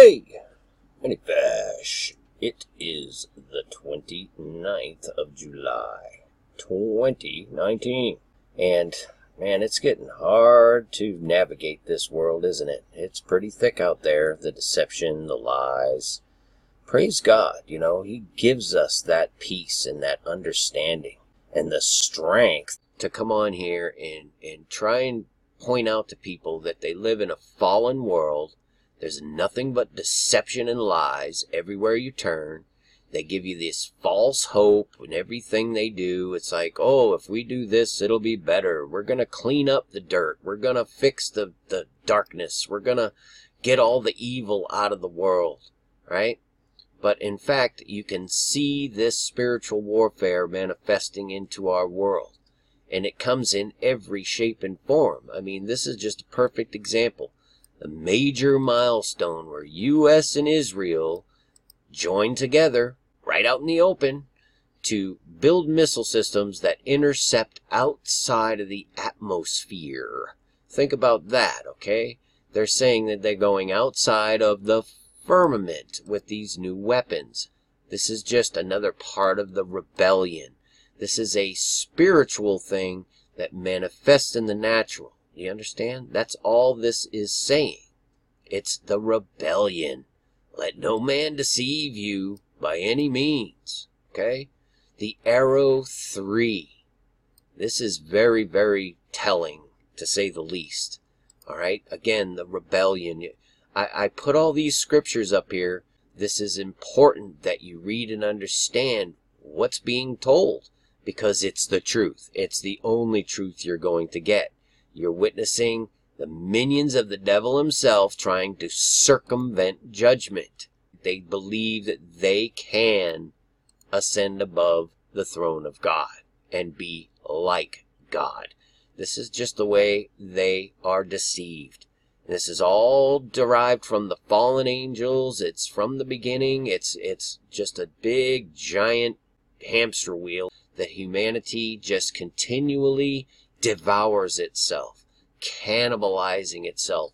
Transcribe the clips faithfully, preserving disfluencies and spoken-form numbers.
Hey! Honey Bash. It is the twenty-ninth of July, twenty nineteen. And, man, it's getting hard to navigate this world, isn't it? It's pretty thick out there, the deception, the lies. Praise God, you know, He gives us that peace and that understanding and the strength to come on here and, and try and point out to people that they live in a fallen world. There's nothing but deception and lies everywhere you turn. They give you this false hope in everything they do. It's like, oh, if we do this, it'll be better. We're going to clean up the dirt. We're going to fix the, the darkness. We're going to get all the evil out of the world, right? But in fact, you can see this spiritual warfare manifesting into our world. And it comes in every shape and form. I mean, this is just a perfect example. The major milestone where U S and Israel joined together right out in the open to build missile systems that intercept outside of the atmosphere. Think about that, okay? They're saying that they're going outside of the firmament with these new weapons. This is just another part of the rebellion. This is a spiritual thing that manifests in the natural. You understand? That's all this is saying. It's the rebellion. Let no man deceive you by any means. Okay? The Arrow three. This is very, very telling, to say the least. Alright? Again, the rebellion. I, I put all these scriptures up here. This is important that you read and understand what's being told, because it's the truth. It's the only truth you're going to get. You're witnessing the minions of the devil himself trying to circumvent judgment. They believe that they can ascend above the throne of God and be like God. This is just the way they are deceived. This is all derived from the fallen angels. It's from the beginning. It's, it's just a big, giant hamster wheel that humanity just continually devours itself, cannibalizing itself,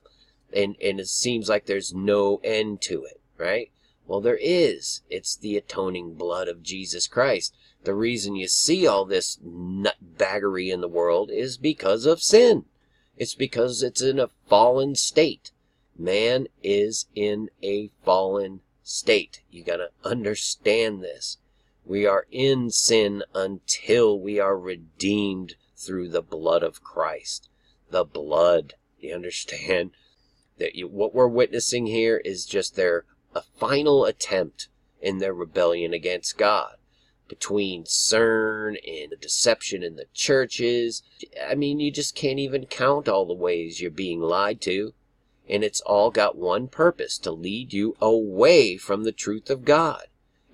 and, and it seems like there's no end to it, right? Well, there is. It's the atoning blood of Jesus Christ. The reason you see all this nutbaggery in the world is because of sin. It's because it's in a fallen state. Man is in a fallen state. You gotta understand this. We are in sin until we are redeemed through the blood of Christ. The blood. You understand? That you, what we're witnessing here is just their a final attempt in their rebellion against God. Between CERN and the deception in the churches. I mean, you just can't even count all the ways you're being lied to. And it's all got one purpose, to lead you away from the truth of God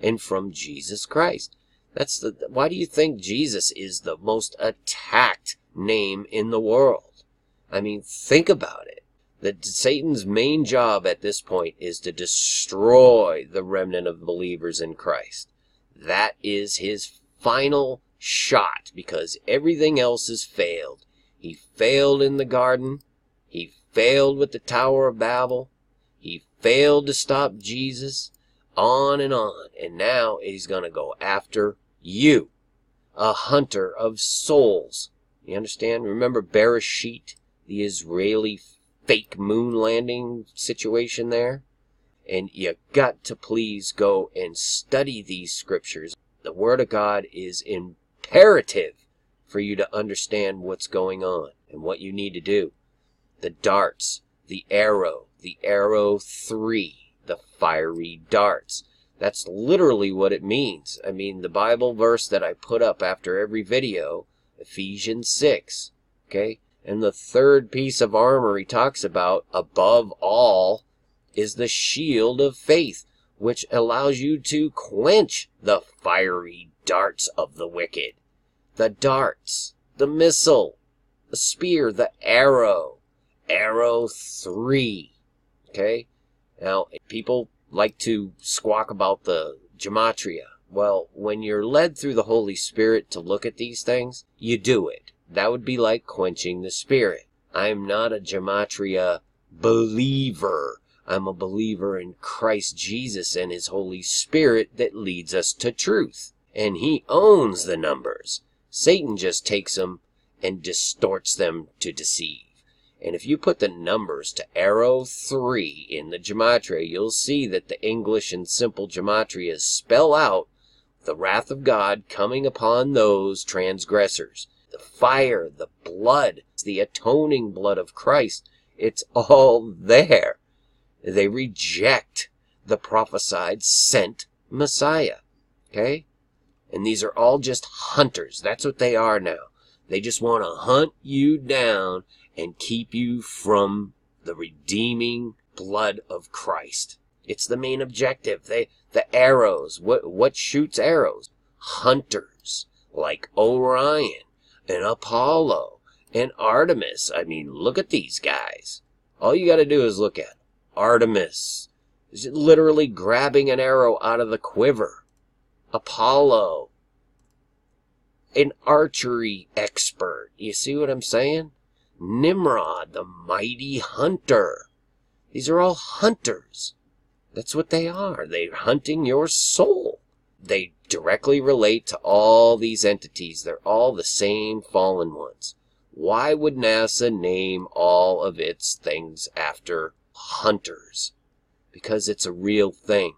and from Jesus Christ. That's the, why do you think Jesus is the most attacked name in the world? I mean, think about it. That Satan's main job at this point is to destroy the remnant of believers in Christ. That is his final shot, because everything else has failed. He failed in the garden. He failed with the Tower of Babel. He failed to stop Jesus. On and on. And now he's going to go after you. A hunter of souls. You understand? Remember Beresheet, the Israeli fake moon landing situation there? And you got to please go and study these scriptures. The Word of God is imperative for you to understand what's going on and what you need to do. The darts, the arrow, the Arrow three. The fiery darts. That's literally what it means. I mean, the Bible verse that I put up after every video, Ephesians six, okay? And the third piece of armor he talks about, above all, is the shield of faith, which allows you to quench the fiery darts of the wicked. The darts, the missile, the spear, the arrow, Arrow three, okay? Now, people like to squawk about the gematria. Well, when you're led through the Holy Spirit to look at these things, you do it. That would be like quenching the Spirit. I'm not a gematria believer. I'm a believer in Christ Jesus and His Holy Spirit that leads us to truth. And He owns the numbers. Satan just takes them and distorts them to deceive. And if you put the numbers to Arrow three in the gematria, you'll see that the English and simple gematrias spell out the wrath of God coming upon those transgressors. The fire, the blood, the atoning blood of Christ, it's all there. They reject the prophesied sent Messiah. Okay? And these are all just hunters. That's what they are now. They just want to hunt you down and keep you from the redeeming blood of Christ. It's the main objective. They, the arrows. What, what shoots arrows? Hunters like Orion and Apollo and Artemis. I mean, look at these guys. All you got to do is look at Artemis. Is it literally grabbing an arrow out of the quiver? Apollo, an archery expert. You see what I'm saying? Nimrod, the mighty hunter. These are all hunters. That's what they are. They're hunting your soul. They directly relate to all these entities. They're all the same fallen ones. Why would NASA name all of its things after hunters? Because it's a real thing.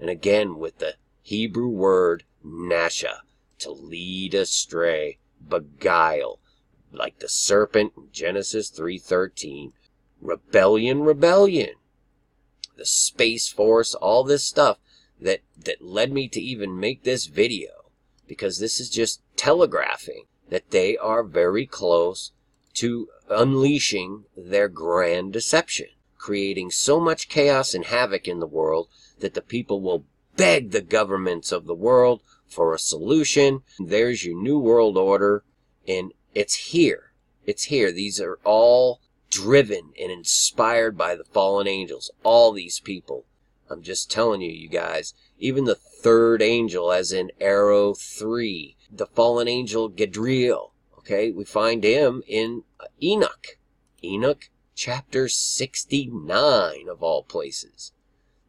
And again, with the Hebrew word Nasha, to lead astray, beguile, like the serpent in Genesis three thirteen. Rebellion, rebellion. The Space Force, all this stuff that, that led me to even make this video, because this is just telegraphing that they are very close to unleashing their grand deception, creating so much chaos and havoc in the world that the people will beg the governments of the world for a solution. There's your new world order, and it's here. It's here. These are all driven and inspired by the fallen angels, all these people. I'm just telling you, you guys, even the third angel, as in Arrow three, the fallen angel Gadriel, okay, we find him in Enoch. Enoch chapter sixty-nine, of all places.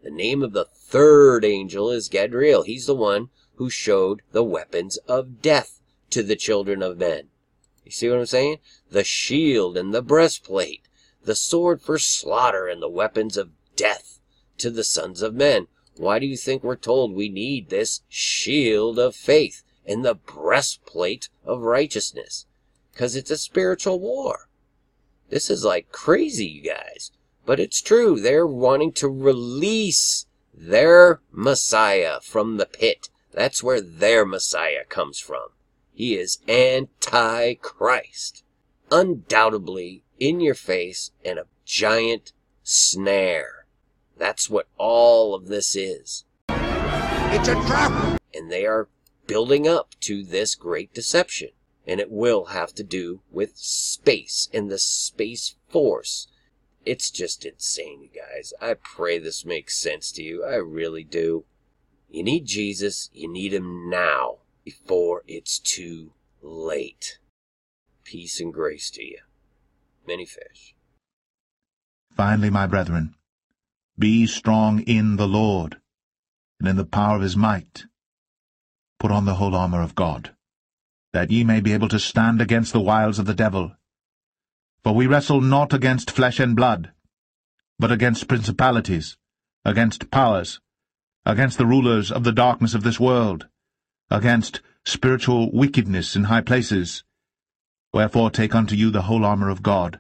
The name of the third angel is Gadriel. He's the one who showed the weapons of death to the children of men. You see what I'm saying? The shield and the breastplate, the sword for slaughter, and the weapons of death to the sons of men. Why do you think we're told we need this shield of faith and the breastplate of righteousness? Because it's a spiritual war. This is like crazy, you guys. But it's true. They're wanting to release their Messiah from the pit. That's where their Messiah comes from. He is Antichrist, undoubtedly in your face, and a giant snare. That's what all of this is. It's a trap! And they are building up to this great deception, and it will have to do with space and the Space Force. It's just insane, you guys. I pray this makes sense to you. I really do. You need Jesus. You need Him now, before it's too late. Peace and grace to you. Many fish. Finally, my brethren, be strong in the Lord, and in the power of His might. Put on the whole armor of God, that ye may be able to stand against the wiles of the devil. For we wrestle not against flesh and blood, but against principalities, against powers, against the rulers of the darkness of this world, against spiritual wickedness in high places. Wherefore take unto you the whole armor of God,